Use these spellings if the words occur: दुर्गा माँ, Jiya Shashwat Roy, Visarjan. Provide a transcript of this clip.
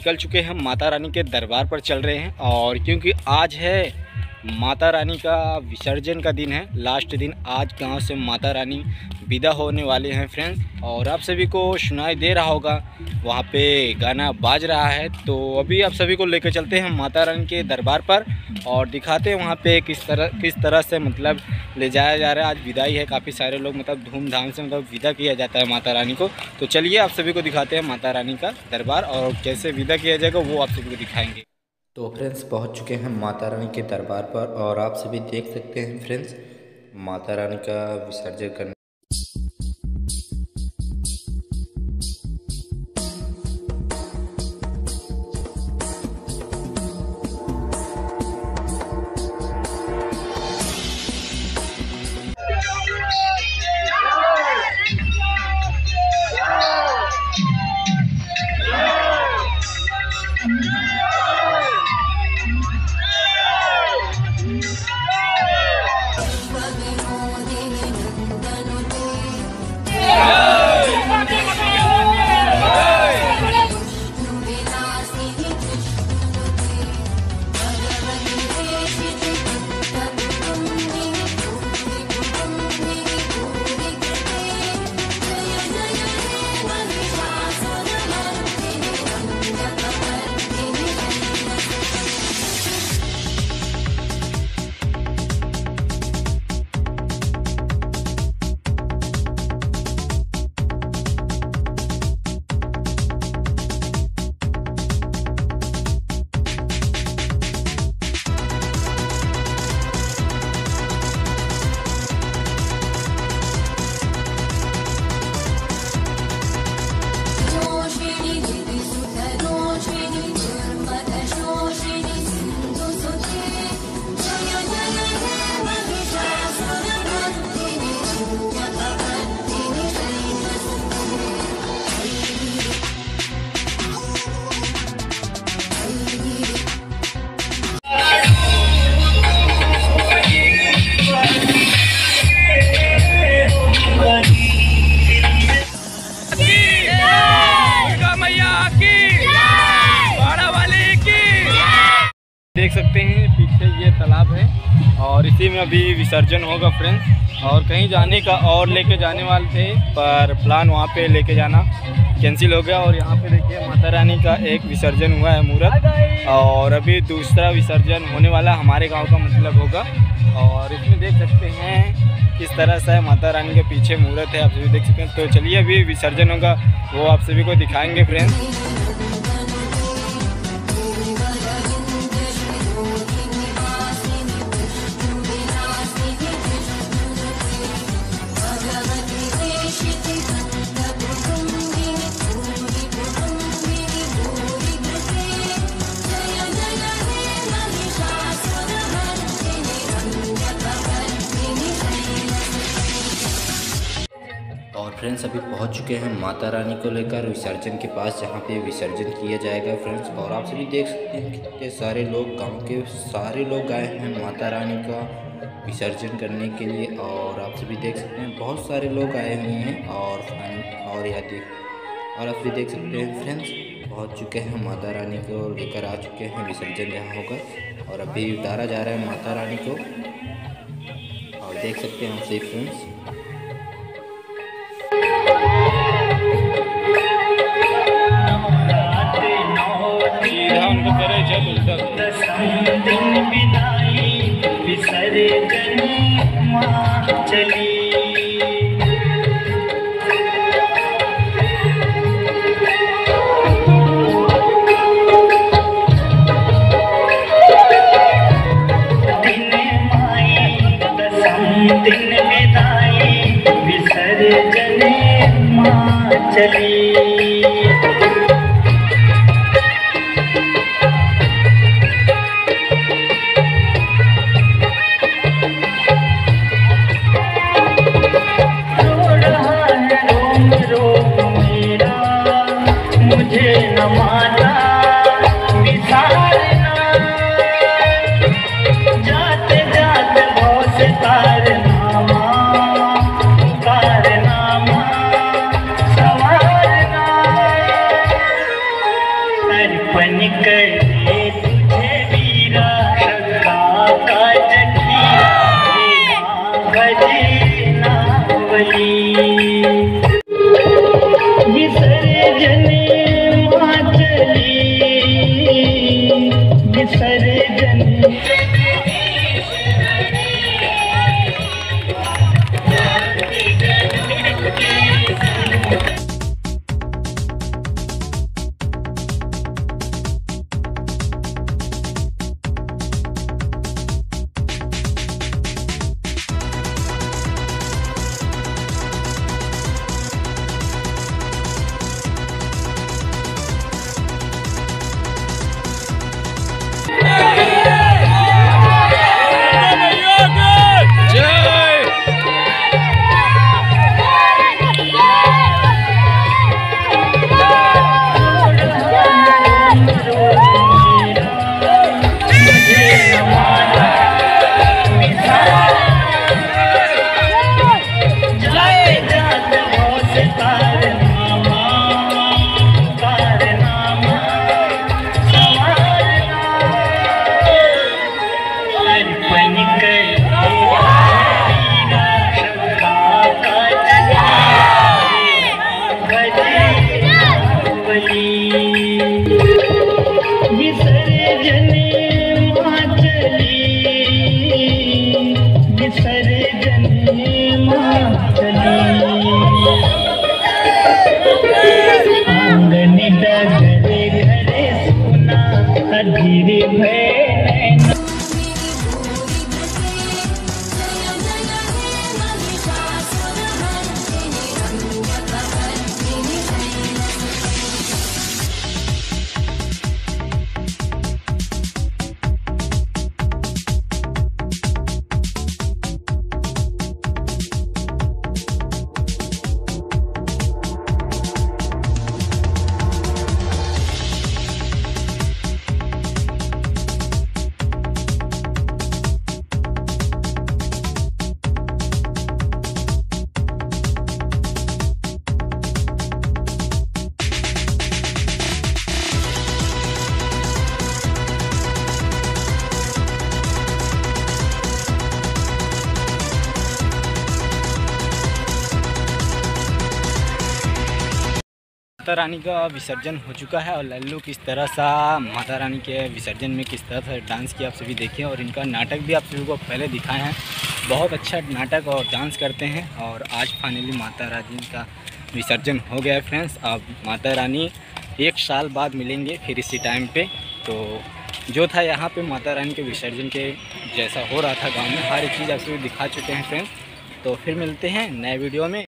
निकल चुके हैं, माता रानी के दरबार पर चल रहे हैं। और क्योंकि आज है माता रानी का विसर्जन का दिन है, लास्ट दिन आज गांव से माता रानी विदा होने वाले हैं फ्रेंड्स। और आप सभी को सुनाई दे रहा होगा, वहां पे गाना बाज रहा है। तो अभी आप सभी को लेकर चलते हैं माता रानी के दरबार पर और दिखाते हैं वहां पे किस तरह से मतलब ले जाया जा रहा है। आज विदाई है, काफ़ी सारे लोग मतलब धूमधाम से मतलब विदा किया जाता है माता रानी को। तो चलिए आप सभी को दिखाते हैं माता रानी का दरबार और कैसे विदा किया जाएगा वो आप सभी को दिखाएँगे। तो फ्रेंड्स पहुंच चुके हैं माता रानी के दरबार पर और आप सभी देख सकते हैं फ्रेंड्स माता रानी का विसर्जन करने। देख सकते हैं पीछे ये तालाब है और इसी में अभी विसर्जन होगा फ्रेंड्स। और कहीं जाने का और लेके जाने वाले थे पर प्लान वहाँ पे लेके जाना कैंसिल हो गया। और यहाँ पे देखिए माता रानी का एक विसर्जन हुआ है मूर्त और अभी दूसरा विसर्जन होने वाला हमारे गांव का मतलब होगा। और इसमें देख सकते हैं किस तरह से माता रानी के पीछे मूर्त है, आप सभी देख सकते हैं। तो चलिए अभी विसर्जन होगा वो आप सभी को दिखाएँगे फ्रेंड्स। फ्रेंड्स अभी पहुंच चुके हैं माता रानी को लेकर विसर्जन के पास जहां पे विसर्जन किया जाएगा फ्रेंड्स। और आप सभी देख सकते हैं कितने सारे लोग, गांव के सारे लोग आए हैं माता रानी का विसर्जन करने के लिए। और आप सभी देख सकते हैं बहुत सारे लोग आए हुए हैं और यहाँ देख और आप सभी देख सकते हैं फ्रेंड्स पहुँच चुके हैं माता रानी को लेकर आ चुके हैं विसर्जन जहाँ होगा और अभी उतारा जा रहा है माता रानी को। और देख सकते हैं आप सभी फ्रेंड्स चली माता रानी का विसर्जन हो चुका है और लल्लू किस तरह सा माता रानी के विसर्जन में किस तरह से डांस किया आप सभी देखिए, और इनका नाटक भी आप सभी को पहले दिखाए हैं। बहुत अच्छा नाटक और डांस करते हैं और आज फाइनली माता रानी का विसर्जन हो गया है फ्रेंड्स। अब माता रानी 1 साल बाद मिलेंगे फिर इसी टाइम पे। तो जो था यहाँ पे माता रानी के विसर्जन के जैसा हो रहा था गाँव में, हर एक चीज़ आप सभी दिखा चुके हैं फ्रेंड्स। तो फिर मिलते हैं नए वीडियो में।